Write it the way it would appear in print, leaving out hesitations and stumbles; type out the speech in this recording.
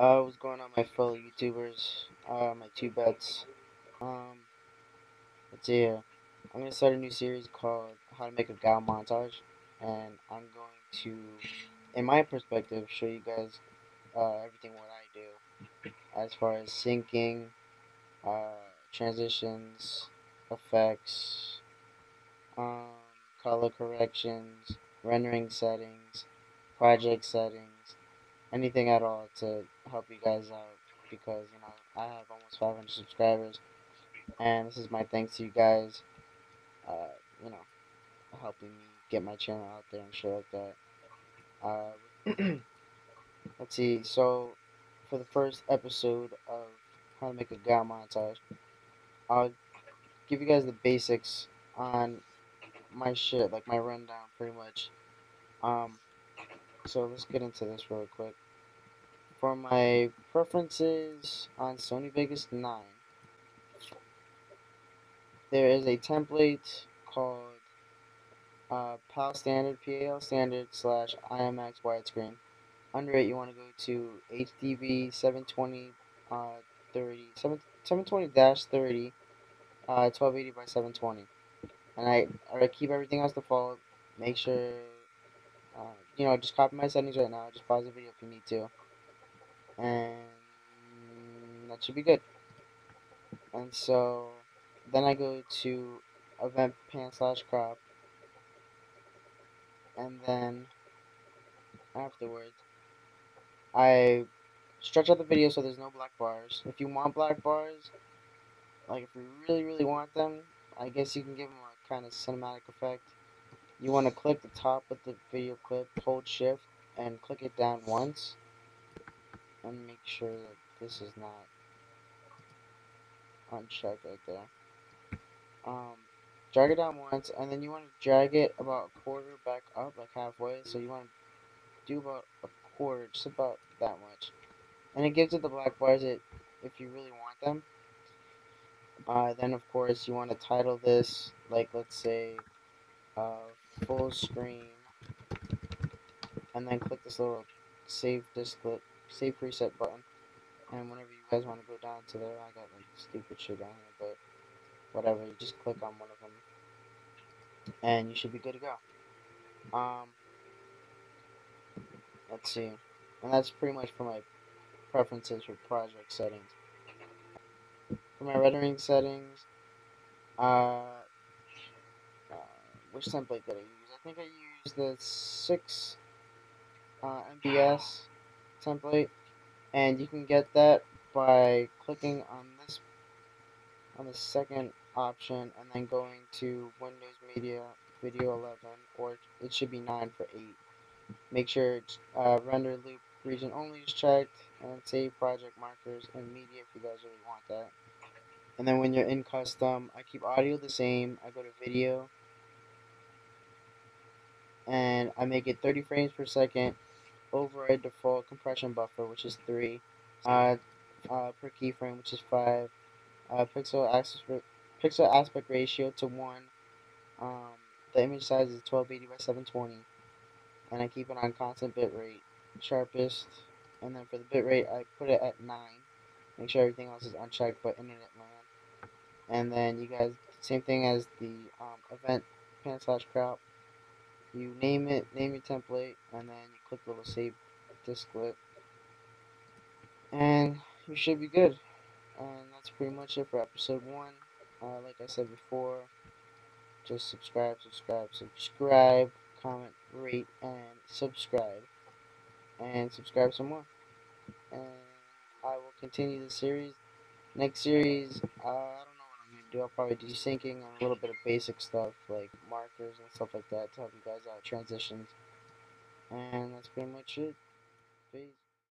What's going on, my fellow YouTubers? My two bets. Let's see here. I'm gonna start a new series called How to Make a Gal Montage, and I'm going to, in my perspective, show you guys everything what I do as far as syncing, transitions, effects, color corrections, rendering settings, project settings, anything at all to help you guys out, because you know I have almost 500 subscribers, and this is my thanks to you guys, you know, helping me get my channel out there and shit like that. Let's see. So for the first episode of How to Make a Gal Montage, I'll give you guys the basics on my shit, like my rundown, pretty much. So let's get into this real quick. For my preferences on Sony Vegas 9, there is a template called PAL Standard, PAL Standard / IMX widescreen. Under it, you want to go to HDV 720-30, 1280 by 720, and I keep everything else default. Make sure, you know, just copy my settings right now. Just pause the video if you need to, and that should be good. And so then I go to event pan / crop, and then afterwards I stretch out the video so there's no black bars. If you want black bars, like if you really want them, I guess you can give them a kind of cinematic effect. You want to click the top with the video clip, hold shift, and click it down once. And make sure that this is not unchecked right there. Drag it down once, and then you want to drag it about a quarter back up, like halfway. So you want to do about a quarter, just about that much. And it gives it the black bars if you really want them. Then of course you want to title this, like, let's say full screen, and then click this little save preset button, and whenever you guys want to go down to there, I got like stupid shit down here, but whatever, you just click on one of them and you should be good to go. Let's see, and that's pretty much for my preferences for project settings. For my rendering settings, which template did I use? I think I used the 6 MBS template, and you can get that by clicking on this, on the second option, and then going to Windows Media Video 11, or it should be 9 for 8. Make sure it's, render loop region only is checked, and save project markers and media if you guys really want that. And then when you're in custom, I keep audio the same. I go to video, and I make it 30 frames per second over a default compression buffer, which is 3, per keyframe, which is 5, pixel aspect ratio to 1, the image size is 1280 by 720, and I keep it on constant bitrate, sharpest. And then for the bitrate, I put it at 9. Make sure everything else is unchecked but internet land. And then you guys, same thing as the event pan / crop. You name it, name your template, and then you click the little save disklet, and you should be good. And that's pretty much it for episode 1. Like I said before, just subscribe, comment, rate, and subscribe. And subscribe some more, and I will continue the series. Next series, I don't know what I'm gonna do. I'll probably do syncing and a little bit of basic stuff like markers and stuff like that to help you guys out, transitions, and that's pretty much it. Peace.